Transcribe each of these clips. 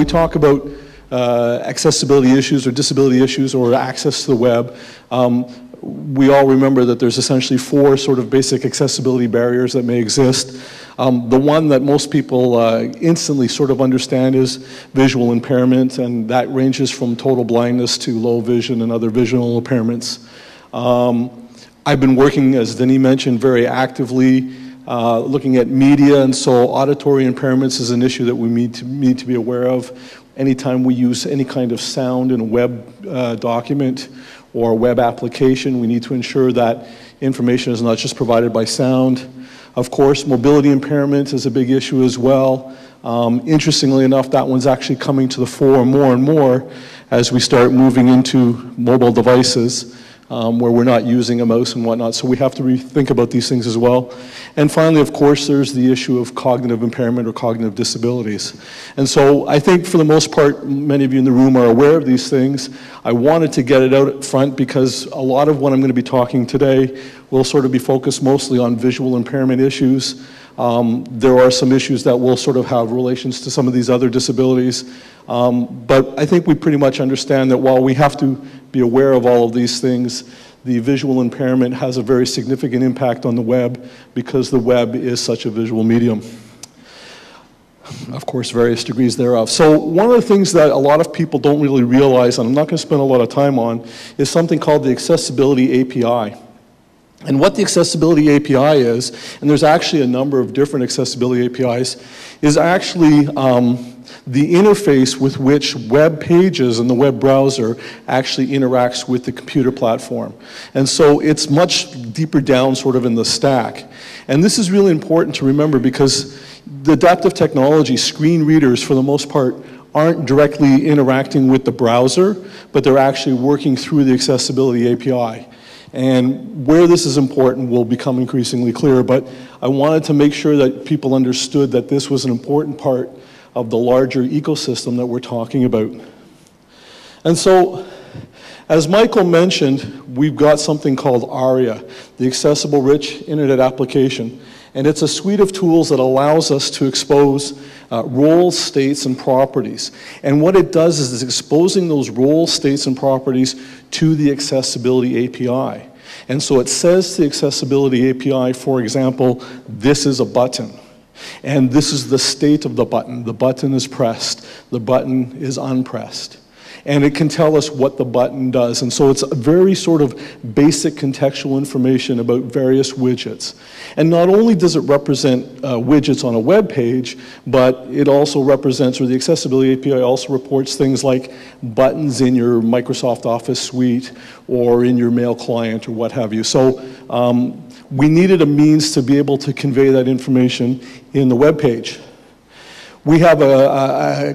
we talk about accessibility issues or disability issues or access to the web, we all remember that there's essentially four sort of basic accessibility barriers that may exist. The one that most people instantly sort of understand is visual impairment, and that ranges from total blindness to low vision and other visual impairments. I've been working, as Denis mentioned, very actively looking at media, and so auditory impairments is an issue that we need to be aware of. Anytime we use any kind of sound in a web document or a web application, we need to ensure that information is not just provided by sound. Of course, mobility impairment is a big issue as well. Interestingly enough, that one's actually coming to the fore more and more as we start moving into mobile devices where we're not using a mouse and whatnot. So we have to rethink about these things as well. And finally, of course, there's the issue of cognitive impairment or cognitive disabilities. And so I think for the most part, many of you in the room are aware of these things. I wanted to get it out up front because a lot of what I'm going to be talking today will sort of be focused mostly on visual impairment issues. There are some issues that will sort of have relations to some of these other disabilities. But I think we pretty much understand that while we have to be aware of all of these things, the visual impairment has a very significant impact on the web because the web is such a visual medium. Of course, various degrees thereof. So one of the things that a lot of people don't really realize, and I'm not going to spend a lot of time on, is something called the Accessibility API. And what the Accessibility API is, and there's actually a number of different accessibility APIs, is actually the interface with which web pages and the web browser actually interacts with the computer platform. And so it's much deeper down sort of in the stack. And this is really important to remember because the adaptive technology screen readers, for the most part, aren't directly interacting with the browser, but they're actually working through the Accessibility API. And where this is important will become increasingly clear, but I wanted to make sure that people understood that this was an important part of the larger ecosystem that we're talking about. And so, as Michael mentioned, we've got something called ARIA, the Accessible Rich Internet Application. And it's a suite of tools that allows us to expose roles, states, and properties. And what it does is it's exposing those roles, states, and properties to the Accessibility API. And so it says to the Accessibility API, for example, this is a button. And this is the state of the button. The button is pressed. The button is unpressed. And it can tell us what the button does. And so it's a very sort of basic contextual information about various widgets. And not only does it represent widgets on a web page, but it also represents, or the Accessibility API also reports things like buttons in your Microsoft Office suite or in your mail client or what have you. So we needed a means to be able to convey that information in the web page. We have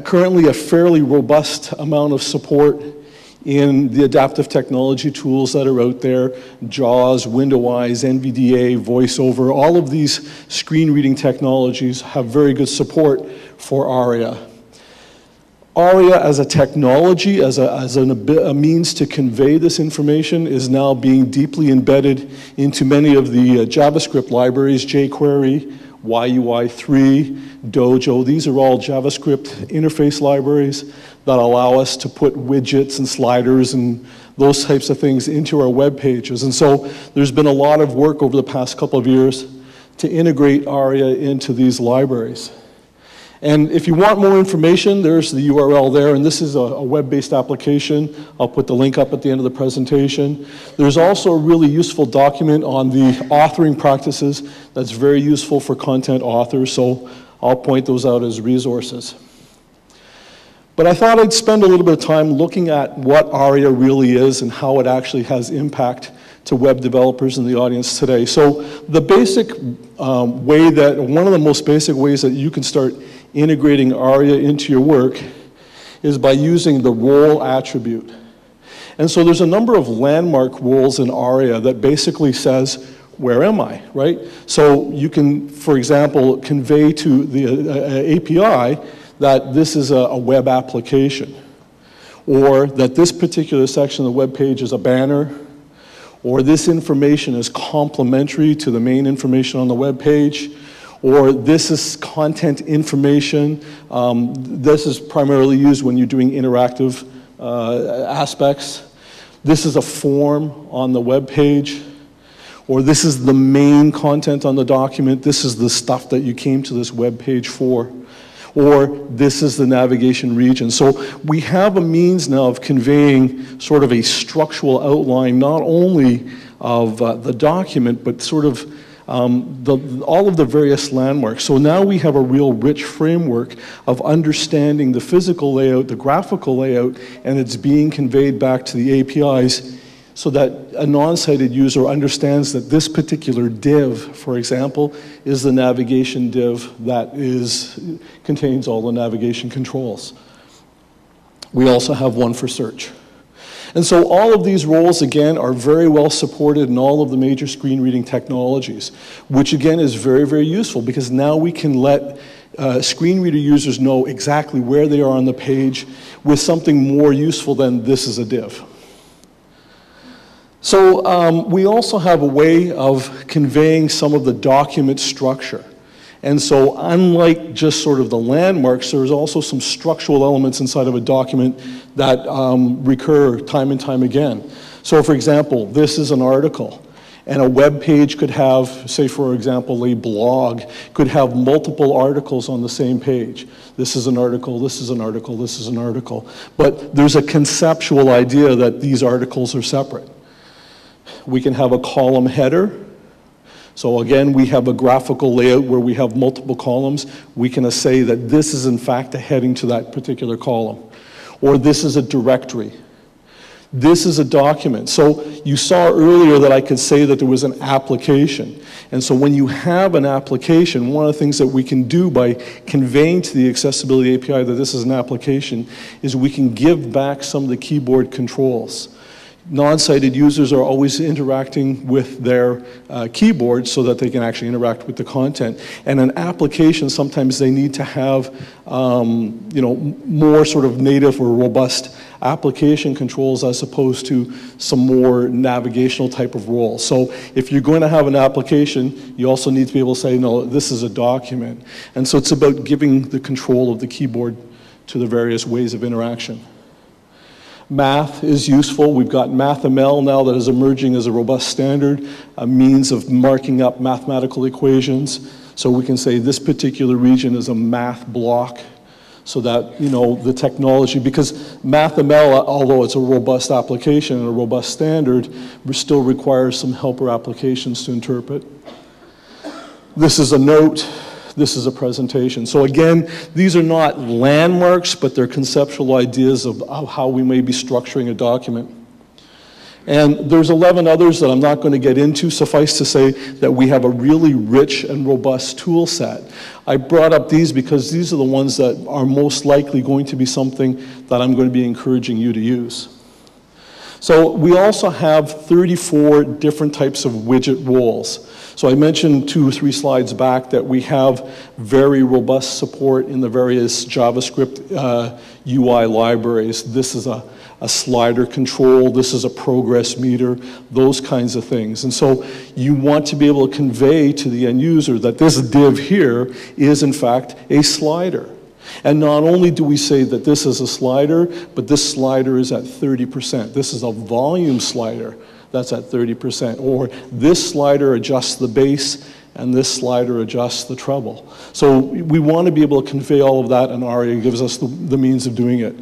currently a fairly robust amount of support in the adaptive technology tools that are out there, JAWS, Window Eyes, NVDA, VoiceOver, all of these screen reading technologies have very good support for ARIA. ARIA as a technology, as a means to convey this information is now being deeply embedded into many of the JavaScript libraries, jQuery, YUI3, Dojo. These are all JavaScript interface libraries that allow us to put widgets and sliders and those types of things into our web pages. And so there's been a lot of work over the past couple of years to integrate ARIA into these libraries. And if you want more information, there's the URL there, and this is a web-based application. I'll put the link up at the end of the presentation. There's also a really useful document on the authoring practices that's very useful for content authors, so I'll point those out as resources. But I thought I'd spend a little bit of time looking at what ARIA really is and how it actually has impact to web developers in the audience today. So the basic way that, one of the most basic ways that you can start integrating ARIA into your work is by using the role attribute. And so there's a number of landmark roles in ARIA that basically says, where am I, right? So you can, for example, convey to the API that this is a web application, or that this particular section of the web page is a banner, or this information is complementary to the main information on the web page, or this is content information. This is primarily used when you're doing interactive aspects. This is a form on the web page, or this is the main content on the document. This is the stuff that you came to this web page for, or this is the navigation region. So we have a means now of conveying sort of a structural outline, not only of the document, but sort of all of the various landmarks. So now we have a real rich framework of understanding the physical layout, the graphical layout, and it's being conveyed back to the APIs so that a non-sighted user understands that this particular div, for example, is the navigation div that contains all the navigation controls. We also have one for search. And so all of these roles, again, are very well supported in all of the major screen reading technologies, which again is very, very useful because now we can let screen reader users know exactly where they are on the page with something more useful than this is a div. So we also have a way of conveying some of the document structure. And so unlike just sort of the landmarks, there's also some structural elements inside of a document that recur time and time again. So for example, this is an article. And a web page could have, say for example, a blog could have multiple articles on the same page. This is an article, this is an article, this is an article. But there's a conceptual idea that these articles are separate. We can have a column header. So again, we have a graphical layout where we have multiple columns. We can say that this is in fact a heading to that particular column. Or this is a directory. This is a document. So you saw earlier that I could say that there was an application. And so when you have an application, one of the things that we can do by conveying to the accessibility API that this is an application is we can give back some of the keyboard controls. Non-sighted users are always interacting with their keyboard so that they can actually interact with the content. And an application, sometimes they need to have you know, more sort of native or robust application controls as opposed to some more navigational type of role. So if you're going to have an application, you also need to be able to say, no, this is a document. And so it's about giving the control of the keyboard to the various ways of interaction. Math is useful. We've got MathML now that is emerging as a robust standard, a means of marking up mathematical equations. So we can say this particular region is a math block so that, you know, the technology, because MathML, although it's a robust application and a robust standard, still requires some helper applications to interpret. This is a note. This is a presentation. So again, these are not landmarks, but they're conceptual ideas of how we may be structuring a document. And there's 11 others that I'm not going to get into. Suffice to say that we have a really rich and robust tool set. I brought up these because these are the ones that are most likely going to be something that I'm going to be encouraging you to use. So we also have 34 different types of widget roles. So I mentioned 2 or 3 slides back that we have very robust support in the various JavaScript UI libraries. This is a slider control. This is a progress meter, those kinds of things. And so you want to be able to convey to the end user that this div here is in fact a slider. And not only do we say that this is a slider, but this slider is at 30%. This is a volume slider that's at 30%. Or this slider adjusts the bass, and this slider adjusts the treble. So we want to be able to convey all of that, and ARIA gives us the means of doing it.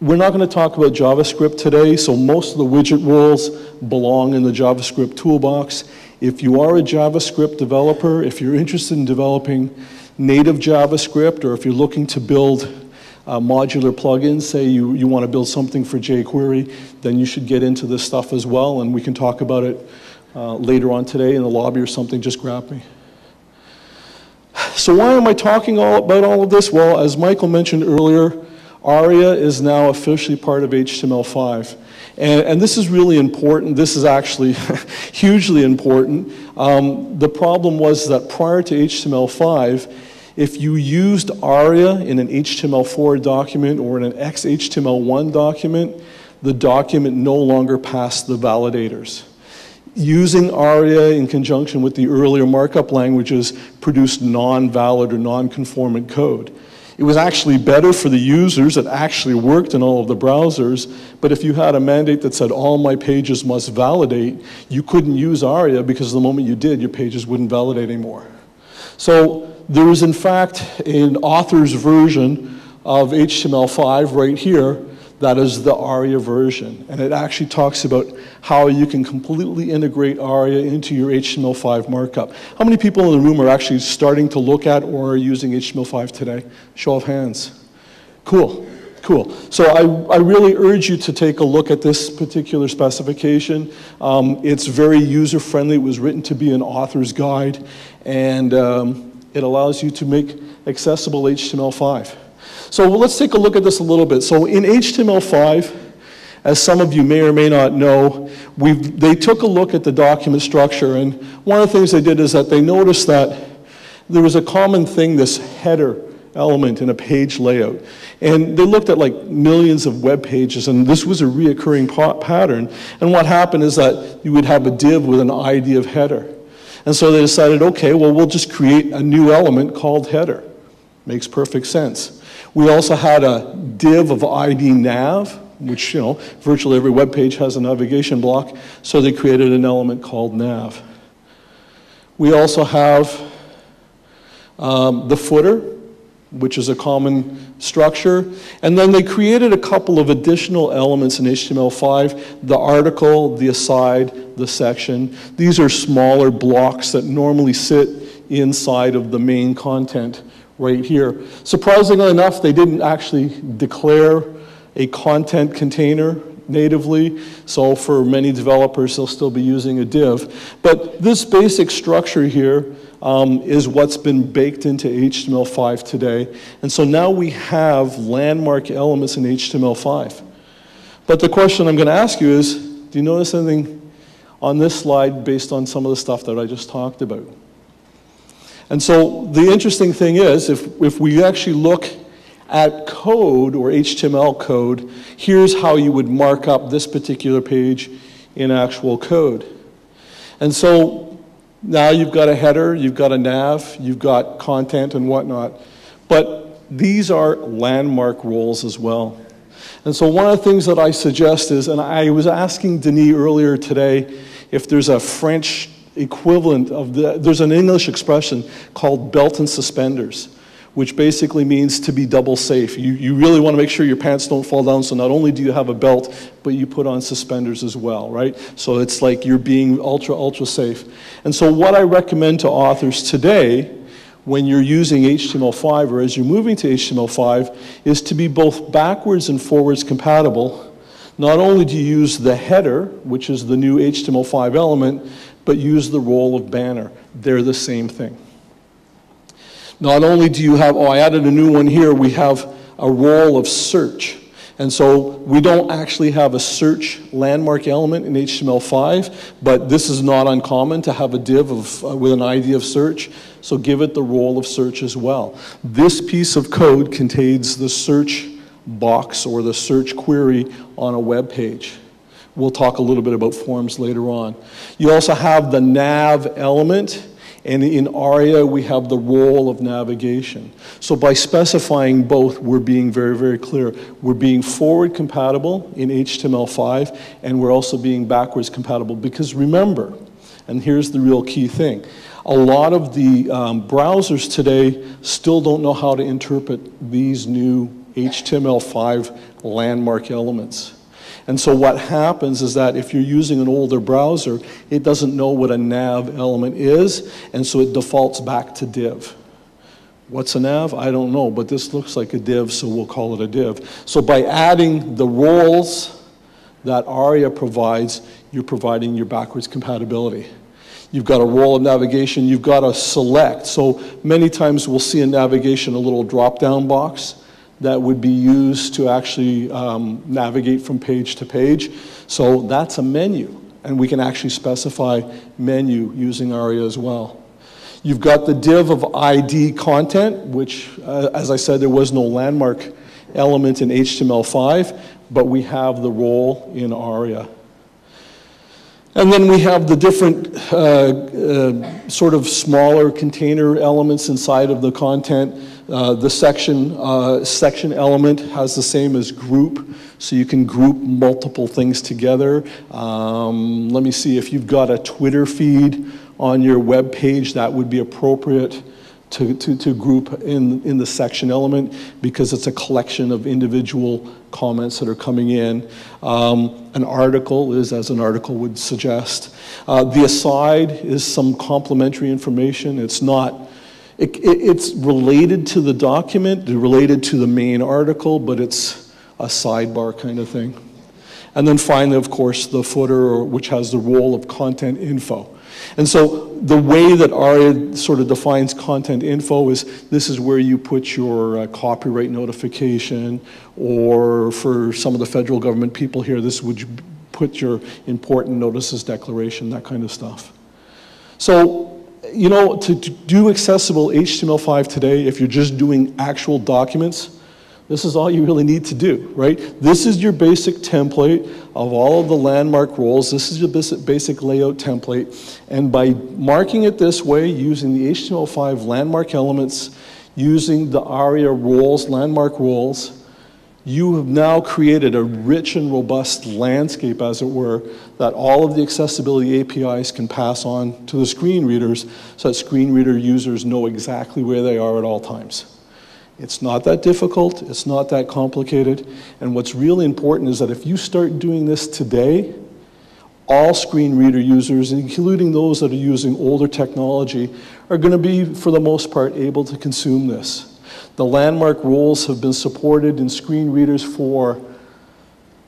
We're not going to talk about JavaScript today, so most of the widget roles belong in the JavaScript toolbox. If you are a JavaScript developer, if you're interested in developing native JavaScript, or if you're looking to build modular plugins, say you want to build something for jQuery, then you should get into this stuff as well, and we can talk about it later on today in the lobby or something. Just grab me. So why am I talking about all of this? Well, as Michael mentioned earlier, ARIA is now officially part of HTML5. And this is really important. This is actually hugely important. The problem was that prior to HTML5, if you used ARIA in an HTML4 document or in an XHTML1 document, the document no longer passed the validators. using ARIA in conjunction with the earlier markup languages produced non-valid or non-conformant code. It was actually better for the users. It actually worked in all of the browsers. But if you had a mandate that said all my pages must validate, you couldn't use ARIA because the moment you did, your pages wouldn't validate anymore. So there is, in fact, an author's version of HTML5 right here that is the ARIA version. And it actually talks about how you can completely integrate ARIA into your HTML5 markup. How many people in the room are actually starting to look at or are using HTML5 today? Show of hands. Cool, cool. So I really urge you to take a look at this particular specification. It's very user-friendly. It was written to be an author's guide. And it allows you to make accessible HTML5. So let's take a look at this a little bit. So in HTML5, as some of you may or may not know, they took a look at the document structure. And one of the things they did is that they noticed that there was a common thing, this header element in a page layout. And they looked at like millions of web pages, and this was a reoccurring pattern. And what happened is that you would have a div with an ID of header. And so they decided, okay, well, we'll just create a new element called header. Makes perfect sense. We also had a div of ID nav, which, you know, virtually every web page has a navigation block, so they created an element called nav. We also have the footer, which is a common structure. And then they created a couple of additional elements in HTML5, the article, the aside, the section. These are smaller blocks that normally sit inside of the main content right here. Surprisingly enough, they didn't actually declare a content container natively, so for many developers, they'll still be using a div. But this basic structure here is what's been baked into HTML5 today. And so now we have landmark elements in HTML5. But the question I'm going to ask you is, do you notice anything on this slide based on some of the stuff that I just talked about? And so the interesting thing is, if we actually look at code or HTML code, here's how you would mark up this particular page in actual code. And so now you've got a header, you've got a nav, you've got content and whatnot. But these are landmark roles as well. And so one of the things that I suggest is, and I was asking Denis earlier today if there's a French equivalent of the, there's an English expression called belt and suspenders, which basically means to be double safe. You really want to make sure your pants don't fall down, so not only do you have a belt, but you put on suspenders as well, right? So it's like you're being ultra, ultra safe. And so what I recommend to authors today, when you're using HTML5 or as you're moving to HTML5, is to be both backwards and forwards compatible. Not only do you use the header, which is the new HTML5 element, but use the role of banner. They're the same thing. Not only do you have, oh, I added a new one here, we have a role of search. And so we don't actually have a search landmark element in HTML5, but this is not uncommon to have a div of, with an ID of search, so give it the role of search as well. This piece of code contains the search box or the search query on a web page. We'll talk a little bit about forms later on. You also have the nav element, and in ARIA, we have the role of navigation. So by specifying both, we're being very, very clear. We're being forward compatible in HTML5, and we're also being backwards compatible. Because remember, and here's the real key thing, a lot of the browsers today still don't know how to interpret these new HTML5 landmark elements. And so what happens is that if you're using an older browser, it doesn't know what a nav element is, and so it defaults back to div. What's a nav? I don't know, but this looks like a div, so we'll call it a div. So by adding the roles that ARIA provides, you're providing your backwards compatibility. You've got a role of navigation, you've got a select. So many times we'll see in navigation a little drop-down box that would be used to actually navigate from page to page. So that's a menu, and we can actually specify menu using ARIA as well. You've got the div of ID content, which, as I said, there was no landmark element in HTML5, but we have the role in ARIA. And then we have the different sort of smaller container elements inside of the content. The section element has the same as group, so you can group multiple things together. Let me see, if you've got a Twitter feed on your web page, that would be appropriate to group in the section element because it's a collection of individual comments that are coming in. An article is, as an article would suggest. The aside is some complementary information. It's not, it's related to the document, related to the main article, but it's a sidebar kind of thing. And then finally, of course, the footer, which has the role of content info. And so the way that ARIA sort of defines content info is this is where you put your copyright notification, or for some of the federal government people here, this would you put your important notices declaration, that kind of stuff. So, you know, to do accessible HTML5 today, if you're just doing actual documents, this is all you really need to do, right? This is your basic template of all of the landmark roles. This is your basic layout template. And by marking it this way, using the HTML5 landmark elements, using the ARIA roles, landmark roles, you have now created a rich and robust landscape, as it were, that all of the accessibility APIs can pass on to the screen readers so that screen reader users know exactly where they are at all times. It's not that difficult, it's not that complicated, and what's really important is that if you start doing this today, all screen reader users, including those that are using older technology, are going to be, for the most part, able to consume this. The landmark roles have been supported in screen readers for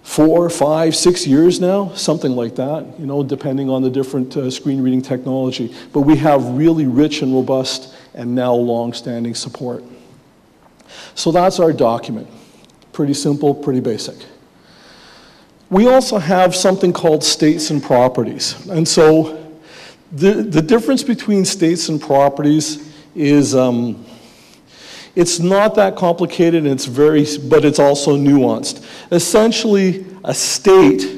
4, 5, 6 years now, something like that, you know, depending on the different screen reading technology. But we have really rich and robust and now long-standing support. So that's our document. Pretty simple, pretty basic. We also have something called states and properties. And so the difference between states and properties is it's not that complicated, and it's but it's also nuanced. Essentially, a state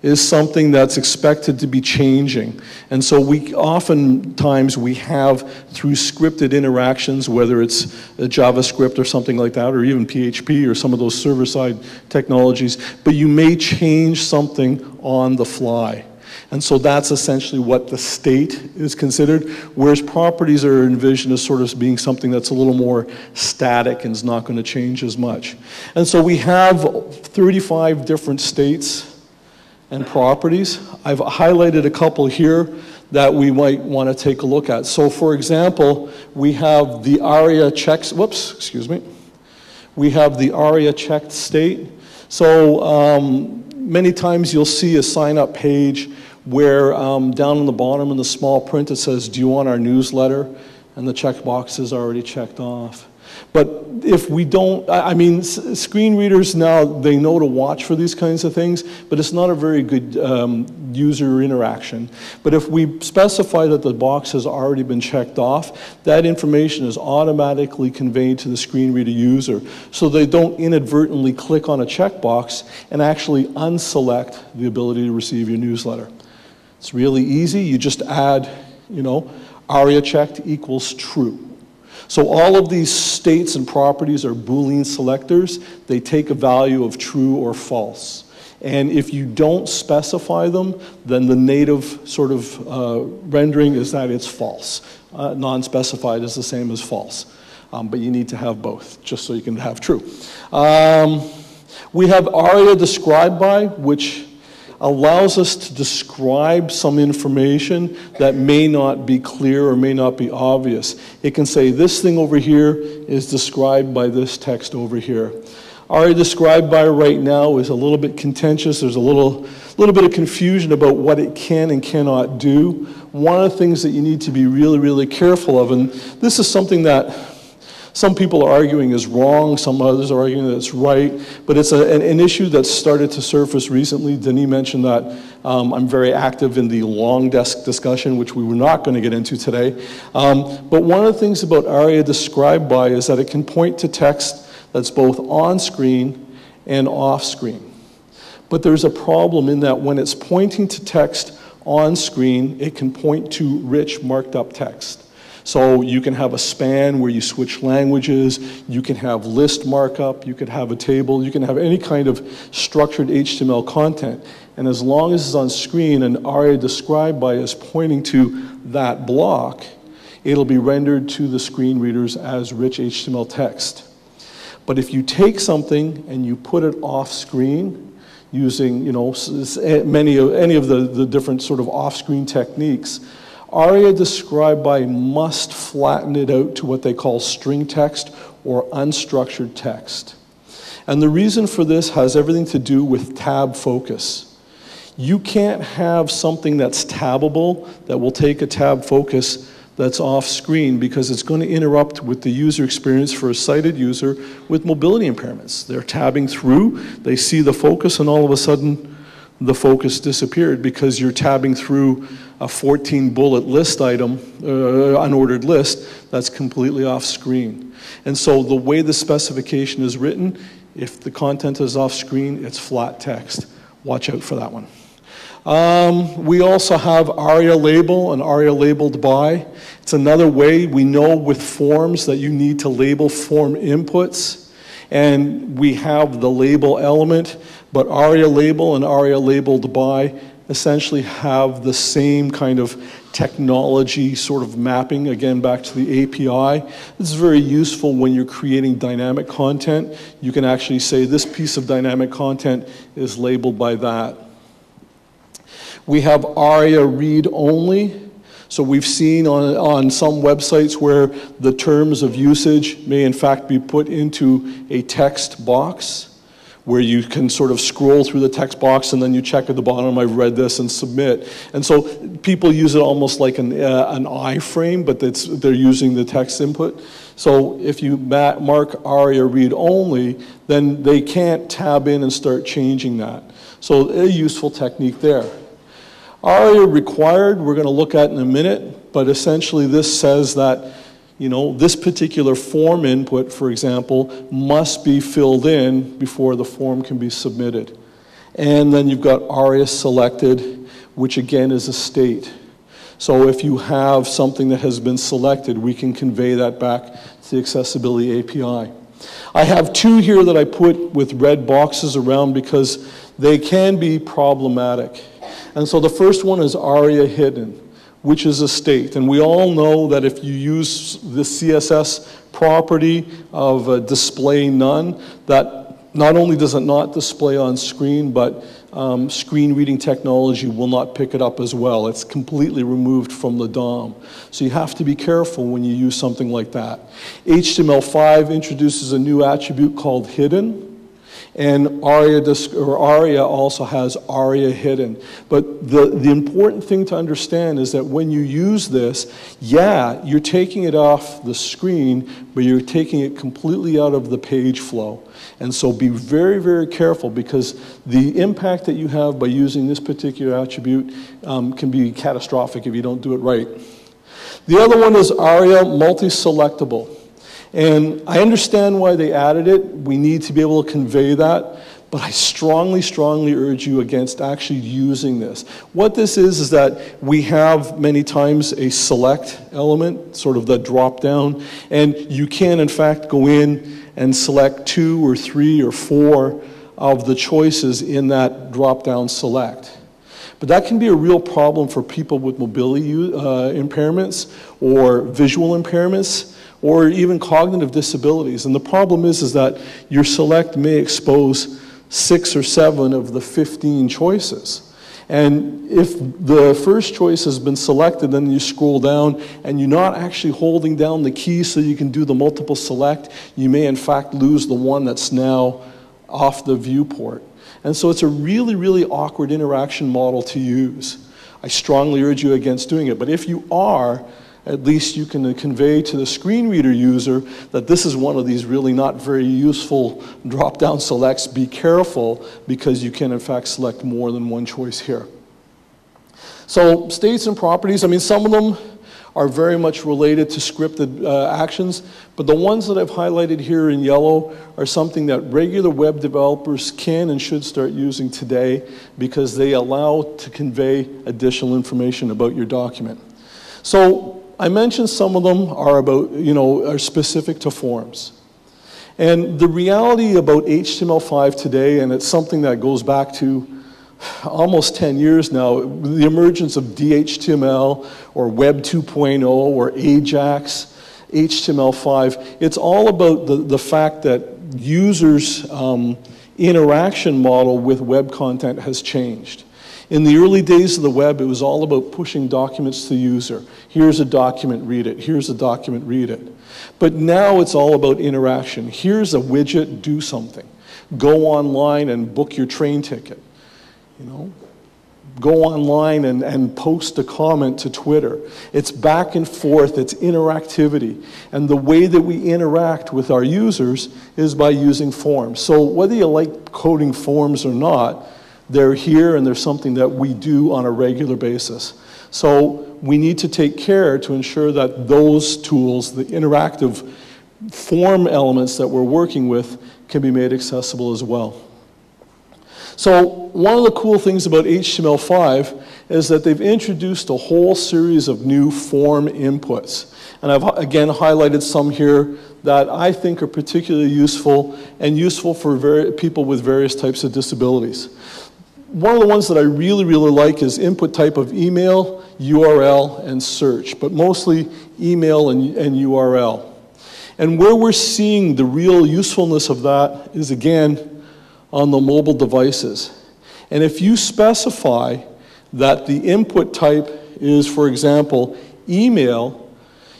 is something that's expected to be changing. And so we oftentimes we have, through scripted interactions, whether it's JavaScript or something like that, or even PHP or some of those server-side technologies, but you may change something on the fly. And so that's essentially what the state is considered, whereas properties are envisioned as sort of being something that's a little more static and is not going to change as much. And so we have 35 different states and properties. I've highlighted a couple here that we might want to take a look at. So for example, we have the ARIA checks, whoops, excuse me. We have the ARIA checked state. So many times you'll see a sign up page where down on the bottom in the small print it says, do you want our newsletter? And the checkbox is already checked off. But if we don't, I mean, screen readers now, they know to watch for these kinds of things, but it's not a very good user interaction. But if we specify that the box has already been checked off, that information is automatically conveyed to the screen reader user, so they don't inadvertently click on a checkbox and actually unselect the ability to receive your newsletter. It's really easy. You just add, you know, ARIA checked equals true. So all of these states and properties are Boolean selectors. They take a value of true or false. And if you don't specify them, then the native sort of rendering is that it's false. Non-specified is the same as false. But you need to have both, just so you can have true. We have ARIA described by, which allows us to describe some information that may not be clear or may not be obvious. It can say this thing over here is described by this text over here. ARIA described by right now is a little bit contentious. There's a little bit of confusion about what it can and cannot do. One of the things that you need to be really, really careful of, and this is something that some people are arguing is wrong, some others are arguing that it's right, but it's an issue that's started to surface recently. Denis mentioned that I'm very active in the long desk discussion, which we were not going to get into today. But one of the things about ARIA described by is that it can point to text that's both on screen and off screen. But there's a problem in that when it's pointing to text on screen, it can point to rich marked up text. So you can have a span where you switch languages, you can have list markup, you could have a table, you can have any kind of structured HTML content. And as long as it's on screen and ARIA described by us pointing to that block, it'll be rendered to the screen readers as rich HTML text. But if you take something and you put it off screen using, you know, any of the different sort of off-screen techniques, ARIA described by must flatten it out to what they call string text or unstructured text. And the reason for this has everything to do with tab focus. You can't have something that's tabbable that will take a tab focus that's off screen, because it's going to interrupt with the user experience for a sighted user with mobility impairments. They're tabbing through, they see the focus, and all of a sudden the focus disappeared because you're tabbing through a 14-bullet list item, unordered list, that's completely off screen. And so the way the specification is written, if the content is off screen, it's flat text. Watch out for that one. We also have ARIA label and ARIA labeled by. It's another way we know with forms that you need to label form inputs. And we have the label element, but ARIA label and ARIA labeled by essentially have the same kind of technology sort of mapping, again back to the API. This is very useful when you're creating dynamic content. You can actually say this piece of dynamic content is labeled by that. We have ARIA read only. So we've seen on some websites where the terms of usage may in fact be put into a text box where you can sort of scroll through the text box and then you check at the bottom, I've read this, and submit. And so people use it almost like an iframe, but they're using the text input. So if you mark ARIA read only, then they can't tab in and start changing that. So a useful technique there. ARIA required, we're going to look at in a minute, but essentially this says that, you know, this particular form input, for example, must be filled in before the form can be submitted. And then you've got ARIA selected, which again is a state. So if you have something that has been selected, we can convey that back to the accessibility API. I have two here that I put with red boxes around because they can be problematic. And so the first one is ARIA hidden, which is a state. And we all know that if you use the CSS property of display none, that not only does it not display on screen, but screen reading technology will not pick it up as well. It's completely removed from the DOM. So you have to be careful when you use something like that. HTML5 introduces a new attribute called hidden. And ARIA also has ARIA hidden. But the important thing to understand is that when you use this, yeah, you're taking it off the screen, but you're taking it completely out of the page flow. And so be very, very careful, because the impact that you have by using this particular attribute can be catastrophic if you don't do it right. The other one is ARIA multi-selectable. And I understand why they added it. We need to be able to convey that. But I strongly, strongly urge you against actually using this. What this is that we have many times a select element, sort of the drop down. And you can, in fact, go in and select 2 or 3 or 4 of the choices in that drop down select. But that can be a real problem for people with mobility impairments or visual impairments, or even cognitive disabilities. And the problem is that your select may expose 6 or 7 of the 15 choices. And if the first choice has been selected, then you scroll down and you're not actually holding down the key so you can do the multiple select, you may in fact lose the one that's now off the viewport. And so it's a really, really awkward interaction model to use. I strongly urge you against doing it, but if you are, at least you can convey to the screen reader user that this is one of these really not very useful drop-down selects. Be careful, because you can in fact select more than one choice here. So states and properties, I mean, some of them are very much related to scripted actions, but the ones that I've highlighted here in yellow are something that regular web developers can and should start using today because they allow to convey additional information about your document. So I mentioned some of them are about, are specific to forms. And the reality about HTML5 today, and it's something that goes back to almost 10 years now, the emergence of DHTML or Web 2.0 or Ajax, HTML5, it's all about the fact that users' interaction model with web content has changed. In the early days of the web, it was all about pushing documents to the user. Here's a document, read it. Here's a document, read it. But now it's all about interaction. Here's a widget, do something. Go online and book your train ticket. Go online and post a comment to Twitter. It's back and forth, it's interactivity. And the way that we interact with our users is by using forms. So whether you like coding forms or not, they're here and they're something that we do on a regular basis. So we need to take care to ensure that those tools, the interactive form elements that we're working with, can be made accessible as well. So one of the cool things about HTML5 is that they've introduced a whole series of new form inputs. And I've again highlighted some here that I think are particularly useful and useful for people with various types of disabilities. One of the ones that I really, really like is input type of email, URL, and search, but mostly email and URL. And where we're seeing the real usefulness of that is, again, on the mobile devices. And if you specify that the input type is, for example, email,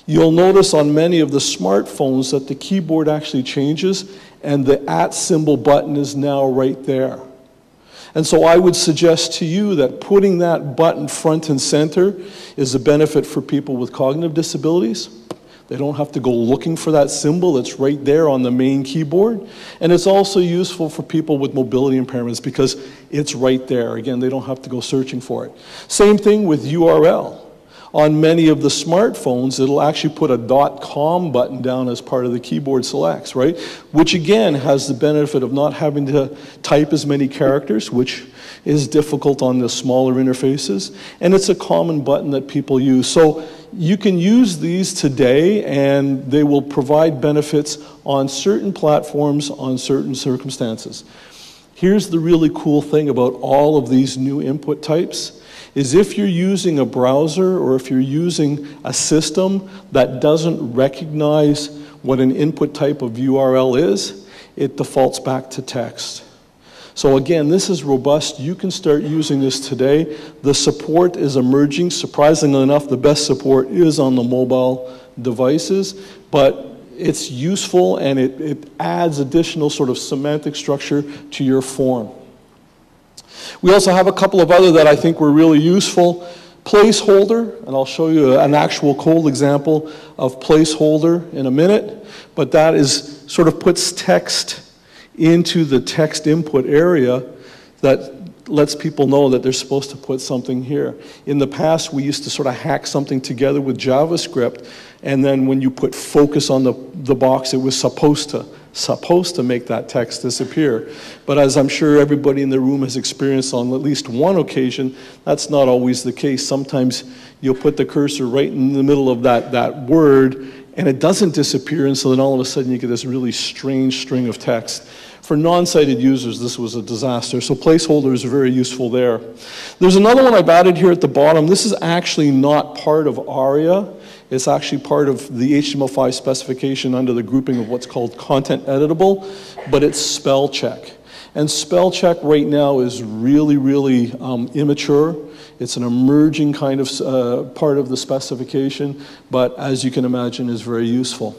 you'll notice on many of the smartphones that the keyboard actually changes and the @ symbol button is now right there. And so I would suggest to you that putting that button front and center is a benefit for people with cognitive disabilities. They don't have to go looking for that symbol. It's right there on the main keyboard. And it's also useful for people with mobility impairments because it's right there. Again, they don't have to go searching for it. Same thing with URL. On many of the smartphones, it'll actually put a .com button down as part of the keyboard selects, right? Which again has the benefit of not having to type as many characters, which is difficult on the smaller interfaces. And it's a common button that people use. So you can use these today and they will provide benefits on certain platforms, on certain circumstances. Here's the really cool thing about all of these new input types is if you're using a browser or if you're using a system that doesn't recognize what an input type of URL is, it defaults back to text. So again, this is robust. You can start using this today. The support is emerging. Surprisingly enough, the best support is on the mobile devices, but it's useful and it adds additional sort of semantic structure to your form. We also have a couple of other that I think were really useful. Placeholder, and I'll show you an actual cold example of placeholder in a minute, but that is sort of puts text into the text input area that lets people know that they're supposed to put something here. In the past, we used to sort of hack something together with JavaScript, and then when you put focus on the box, it was supposed to make that text disappear. But as I'm sure everybody in the room has experienced on at least one occasion, that's not always the case. Sometimes you'll put the cursor right in the middle of that word, and it doesn't disappear, and so then all of a sudden you get this really strange string of text. For non-sighted users, this was a disaster, so placeholders are very useful there. There's another one I've added here at the bottom. This is actually not part of ARIA. It's actually part of the HTML5 specification under the grouping of what's called content editable, but it's spell check. And spell check right now is really, really immature. It's an emerging kind of part of the specification, but as you can imagine, is very useful.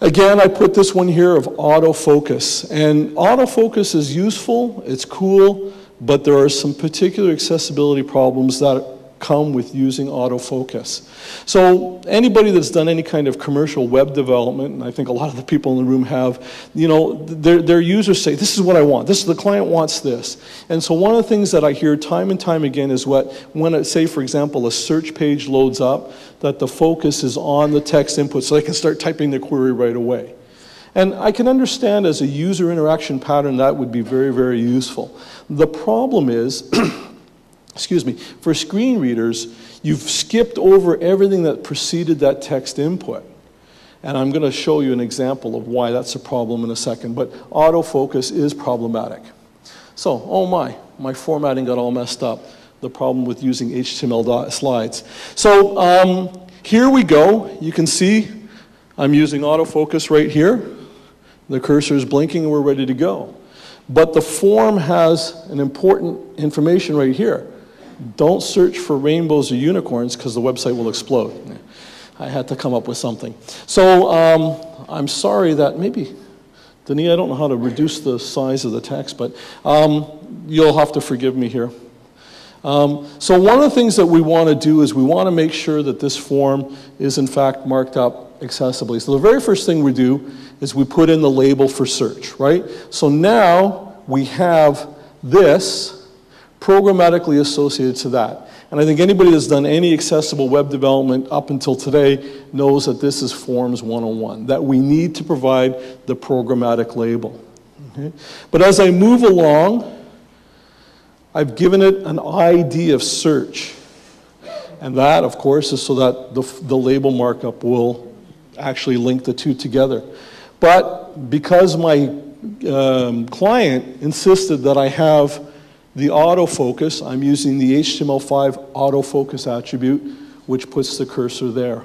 Again, I put this one here of autofocus. And autofocus is useful, it's cool, but there are some particular accessibility problems that come with using autofocus. So anybody that's done any kind of commercial web development, and I think a lot of the people in the room have, you know, their users say, this is what I want. The client wants this. And so one of the things that I hear time and time again is when, say, for example, a search page loads up, that the focus is on the text input so they can start typing their query right away. And I can understand as a user interaction pattern that would be very, very useful. The problem is, excuse me, for screen readers, you've skipped over everything that preceded that text input. And I'm going to show you an example of why that's a problem in a second. But autofocus is problematic. So, oh my formatting got all messed up. The problem with using HTML slides. So here we go. You can see I'm using autofocus right here. The cursor is blinking and we're ready to go. But the form has an important information right here. Don't search for rainbows or unicorns because the website will explode. I had to come up with something. So I'm sorry that maybe, Denis, I don't know how to reduce the size of the text, but you'll have to forgive me here. So one of the things that we want to do is we want to make sure that this form is in fact marked up accessibly. So the very first thing we do is we put in the label for search, right? So now we have this programmatically associated to that. And I think anybody that's done any accessible web development up until today knows that this is Forms 101, that we need to provide the programmatic label. Okay? But as I move along, I've given it an ID of search. And that, of course, is so that the label markup will actually link the two together. But because my client insisted that I have the autofocus, I'm using the HTML5 autofocus attribute, which puts the cursor there.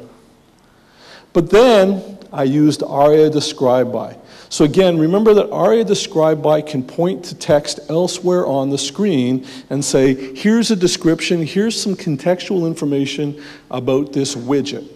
But then I used ARIA describe by. So again, remember that ARIA describe by can point to text elsewhere on the screen and say, here's a description, here's some contextual information about this widget.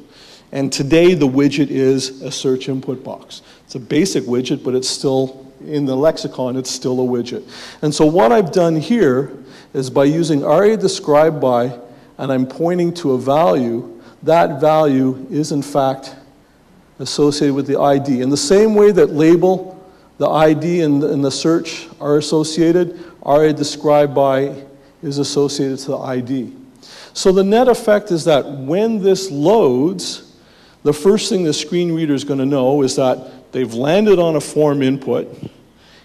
And today the widget is a search input box. It's a basic widget, but it's still, in the lexicon, it's still a widget. And so what I've done here is by using ARIA describe by, and I'm pointing to a value, that value is in fact associated with the ID. In the same way that label, the ID, and the search are associated, ARIA describe by is associated to the ID. So the net effect is that when this loads, the first thing the screen reader is going to know is that they've landed on a form input.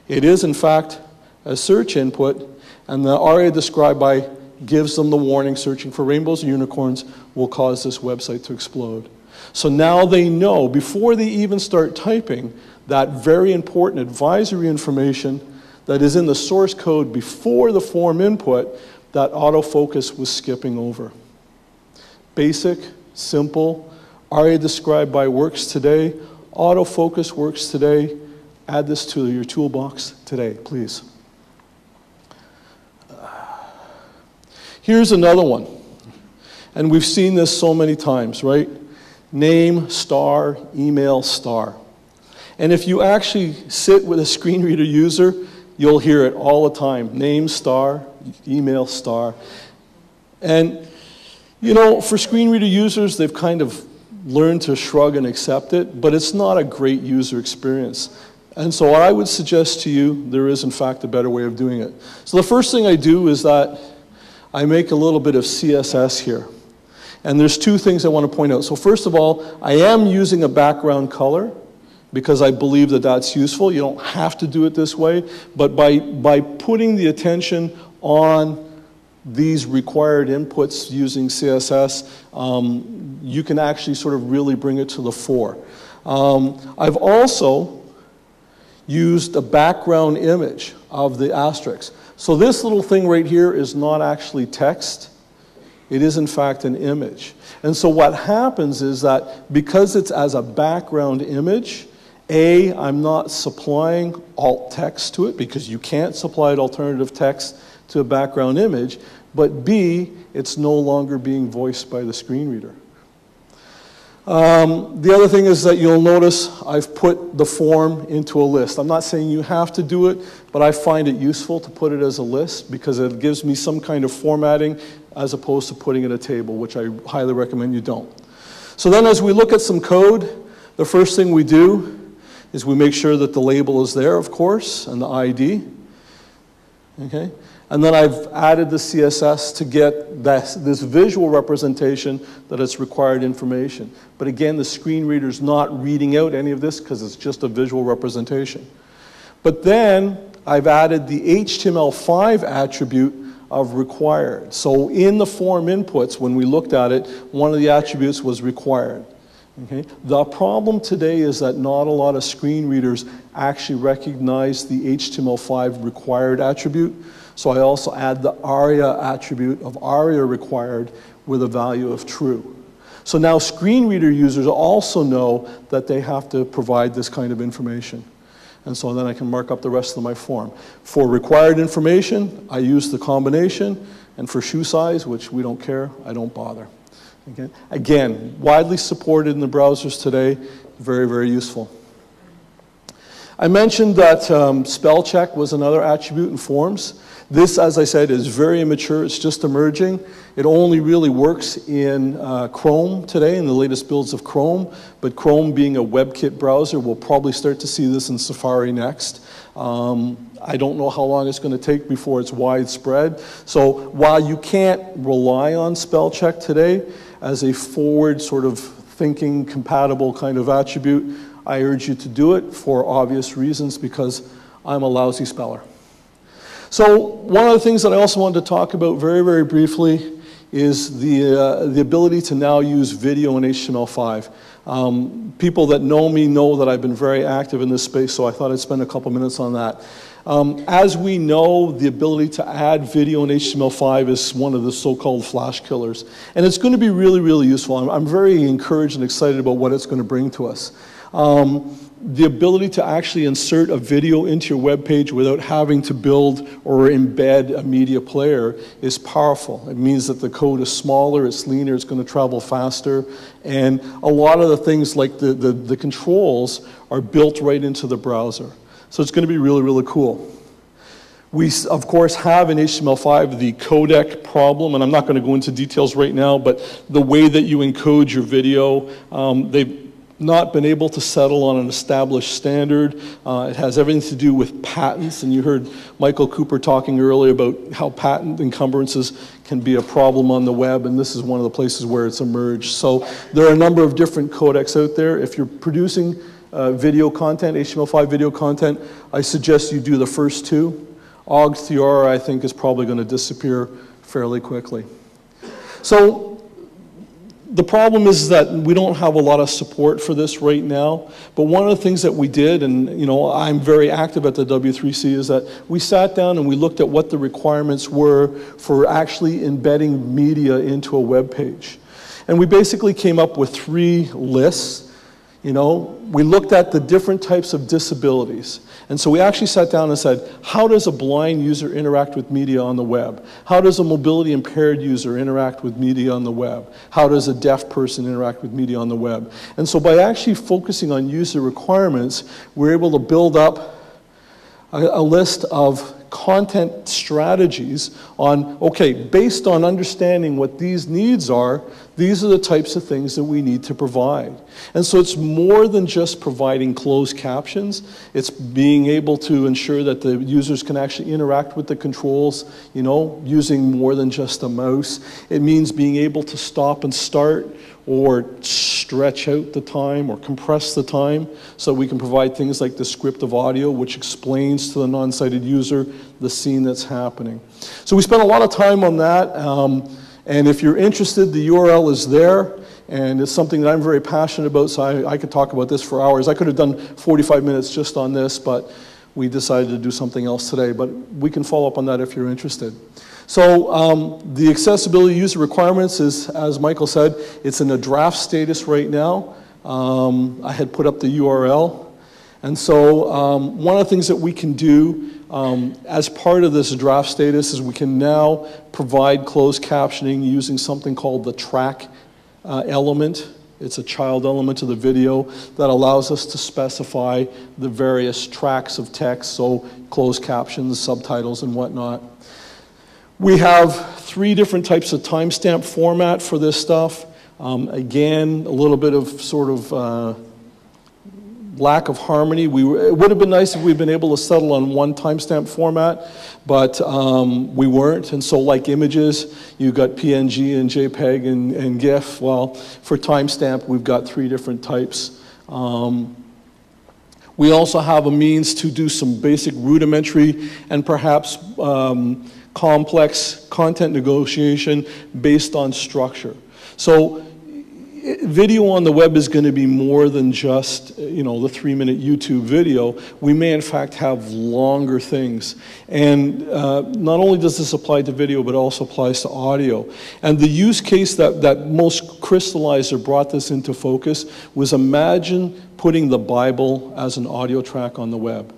It is, in fact, a search input, and the ARIA describe by gives them the warning, searching for rainbows and unicorns will cause this website to explode. So now they know, before they even start typing, that very important advisory information that is in the source code before the form input that autofocus was skipping over. Basic, simple, ARIA describe by works today, autofocus works today, add this to your toolbox today, please. Here's another one, and we've seen this so many times, right? Name, star, email, star. And if you actually sit with a screen reader user, you'll hear it all the time. Name, star, email, star. And, you know, for screen reader users, they've kind of learned to shrug and accept it, but it's not a great user experience. And so I would suggest to you there is, in fact, a better way of doing it. So the first thing I do is that I make a little bit of CSS here. And there's two things I want to point out. So first of all, I am using a background color because I believe that that's useful. You don't have to do it this way. But by putting the attention on these required inputs using CSS, you can actually sort of really bring it to the fore. I've also used a background image of the asterisk. So this little thing right here is not actually text. It is, in fact, an image. And so what happens is that because it's as a background image, A, I'm not supplying alt text to it because you can't supply alternative text to a background image, but B, it's no longer being voiced by the screen reader. The other thing is that you'll notice I've put the form into a list. I'm not saying you have to do it, but I find it useful to put it as a list because it gives me some kind of formatting as opposed to putting it in a table, which I highly recommend you don't. So then as we look at some code, the first thing we do is we make sure that the label is there, of course, and the ID. Okay? And then I've added the CSS to get this visual representation that it's required information. But again, the screen reader's not reading out any of this because it's just a visual representation. But then I've added the HTML5 attribute of required. So in the form inputs, when we looked at it, one of the attributes was required. Okay? The problem today is that not a lot of screen readers actually recognize the HTML5 required attribute. So I also add the ARIA attribute of ARIA required with a value of true. So now screen reader users also know that they have to provide this kind of information. And so then I can mark up the rest of my form. For required information, I use the combination. And for shoe size, which we don't care, I don't bother. Okay? Again, widely supported in the browsers today, very, very useful. I mentioned that spell check was another attribute in forms. This, as I said, is very immature. It's just emerging. It only really works in Chrome today, in the latest builds of Chrome. But Chrome being a WebKit browser, we'll probably start to see this in Safari next. I don't know how long it's going to take before it's widespread. So while you can't rely on spell check today as a forward sort of thinking compatible kind of attribute, I urge you to do it for obvious reasons because I'm a lousy speller. So one of the things that I also wanted to talk about very, very briefly is the ability to now use video in HTML5. People that know me know that I've been very active in this space, so I thought I'd spend a couple minutes on that. As we know, the ability to add video in HTML5 is one of the so-called flash killers. And it's going to be really, really useful. I'm very encouraged and excited about what it's going to bring to us. The ability to actually insert a video into your web page without having to build or embed a media player is powerful. It means that the code is smaller, it's leaner, it's going to travel faster. And a lot of the things like the controls are built right into the browser. So it's going to be really, really cool. We, of course, have in HTML5 the codec problem, and I'm not going to go into details right now, but the way that you encode your video, they've not been able to settle on an established standard. It has everything to do with patents, and you heard Michael Cooper talking earlier about how patent encumbrances can be a problem on the web, and this is one of the places where it's emerged. So there are a number of different codecs out there. If you're producing video content, HTML5 video content, I suggest you do the first two. Ogg Theora, I think, is probably going to disappear fairly quickly. So the problem is that we don't have a lot of support for this right now, but one of the things that we did, and you know, I'm very active at the W3C, is that we sat down and we looked at what the requirements were for actually embedding media into a web page. And we basically came up with three lists. You know, we looked at the different types of disabilities. And so we actually sat down and said, how does a blind user interact with media on the web? How does a mobility impaired user interact with media on the web? How does a deaf person interact with media on the web? And so by actually focusing on user requirements, we're able to build up a list of content strategies on, okay, based on understanding what these needs are, these are the types of things that we need to provide. And so it's more than just providing closed captions. It's being able to ensure that the users can actually interact with the controls, you know, using more than just a mouse. It means being able to stop and start or stretch out the time or compress the time so we can provide things like descriptive audio, which explains to the non-sighted user the scene that's happening. So we spent a lot of time on that. And if you're interested, the URL is there, and it's something that I'm very passionate about, so I could talk about this for hours. I could have done 45 minutes just on this, but we decided to do something else today. But we can follow up on that if you're interested. So the accessibility user requirements is, as Michael said, it's in a draft status right now. I had put up the URL. And so one of the things that we can do as part of this draft status is we can now provide closed captioning using something called the track element It's a child element to the video that allows us to specify the various tracks of text, so closed captions, subtitles, and whatnot. We have three different types of timestamp format for this stuff. Again, a little bit of sort of lack of harmony. It would have been nice if we'd been able to settle on one timestamp format, but we weren't. And so like images, you got PNG and JPEG and GIF. Well, for timestamp, we've got three different types. We also have a means to do some basic rudimentary and perhaps complex content negotiation based on structure. So video on the web is going to be more than just, you know, the 3-minute YouTube video. We may in fact have longer things. And not only does this apply to video, but also applies to audio. And the use case that most crystallized or brought this into focus was, imagine putting the Bible as an audio track on the web,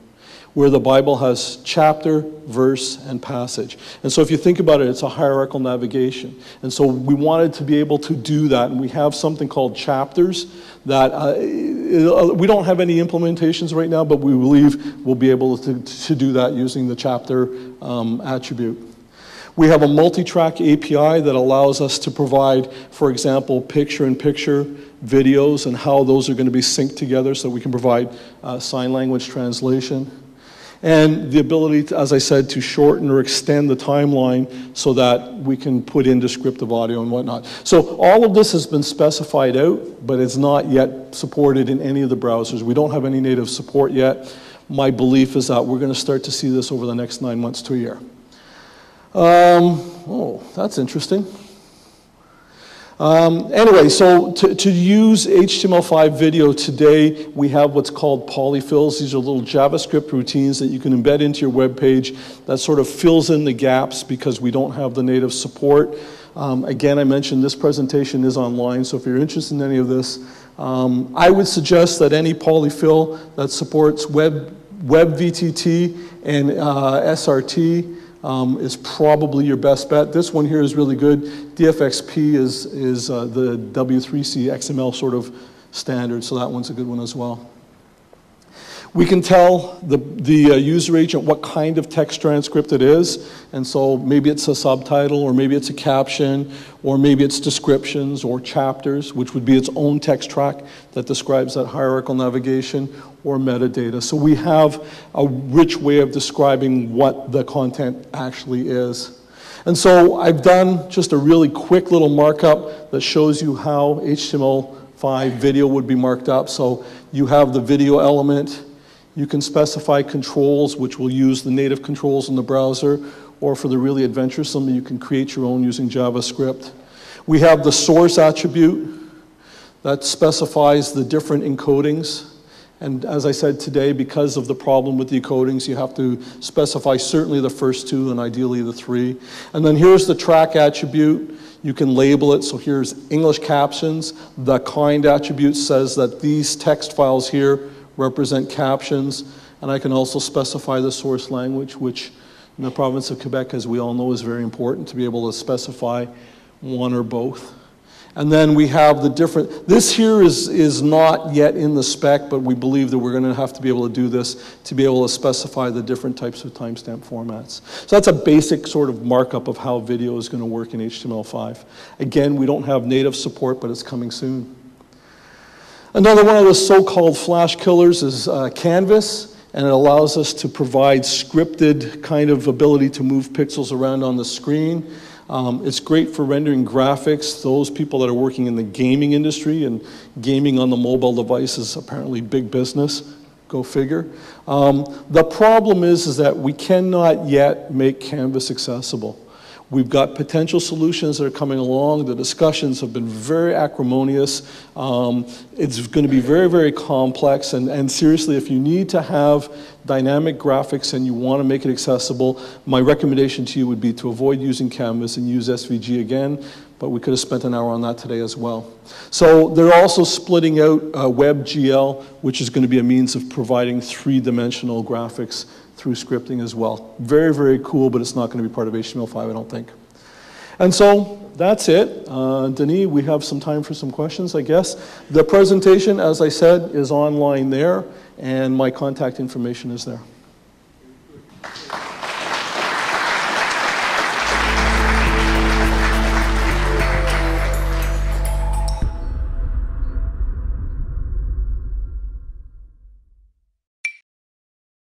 where the Bible has chapter, verse, and passage. And so if you think about it, it's a hierarchical navigation. And so we wanted to be able to do that, and we have something called chapters that we don't have any implementations right now, but we believe we'll be able to do that using the chapter attribute. We have a multi-track API that allows us to provide, for example, picture-in-picture videos and how those are going to be synced together, so we can provide sign language translation. And the ability to, as I said, to shorten or extend the timeline so that we can put in descriptive audio and whatnot. So all of this has been specified out, but it's not yet supported in any of the browsers. We don't have any native support yet. My belief is that we're going to start to see this over the next 9 months to a year. Oh, that's interesting. Anyway, so to use HTML5 video today, we have what's called polyfills. These are little JavaScript routines that you can embed into your web page that sort of fills in the gaps because we don't have the native support. Again, I mentioned this presentation is online, so if you're interested in any of this, I would suggest that any polyfill that supports WebVTT and SRT is probably your best bet. This one here is really good. DFXP is the W3C XML sort of standard, so that one's a good one as well. We can tell the user agent what kind of text transcript it is, and so maybe it's a subtitle, or maybe it's a caption, or maybe it's descriptions or chapters, which would be its own text track that describes that hierarchical navigation, or metadata. So we have a rich way of describing what the content actually is. And so I've done just a really quick little markup that shows you how HTML5 video would be marked up. So you have the video element. You can specify controls, which will use the native controls in the browser, or for the really adventuresome, you can create your own using JavaScript. We have the source attribute that specifies the different encodings. And as I said today, because of the problem with the encodings, you have to specify certainly the first two and ideally the three. And then here's the track attribute. You can label it, so here's English captions. The kind attribute says that these text files here represent captions, and I can also specify the source language, which in the province of Quebec, as we all know, is very important to be able to specify one or both. And then we have the different, this here is not yet in the spec, but we believe that we're going to have to be able to do this to be able to specify the different types of timestamp formats. So that's a basic sort of markup of how video is going to work in HTML5. Again, we don't have native support, but it's coming soon. Another one of the so-called flash killers is Canvas, and it allows us to provide scripted kind of ability to move pixels around on the screen. It's great for rendering graphics. Those people that are working in the gaming industry, and gaming on the mobile device is apparently big business. Go figure. The problem is that we cannot yet make Canvas accessible. We've got potential solutions that are coming along. The discussions have been very acrimonious. It's going to be very, very complex. And seriously, if you need to have dynamic graphics and you want to make it accessible, my recommendation to you would be to avoid using Canvas and use SVG again. But we could have spent an hour on that today as well. So they're also splitting out WebGL, which is going to be a means of providing three-dimensional graphics through scripting as well. Very, very cool, but it's not going to be part of HTML5, I don't think. And so that's it. Denis, we have some time for some questions, I guess. The presentation, as I said, is online there, and my contact information is there.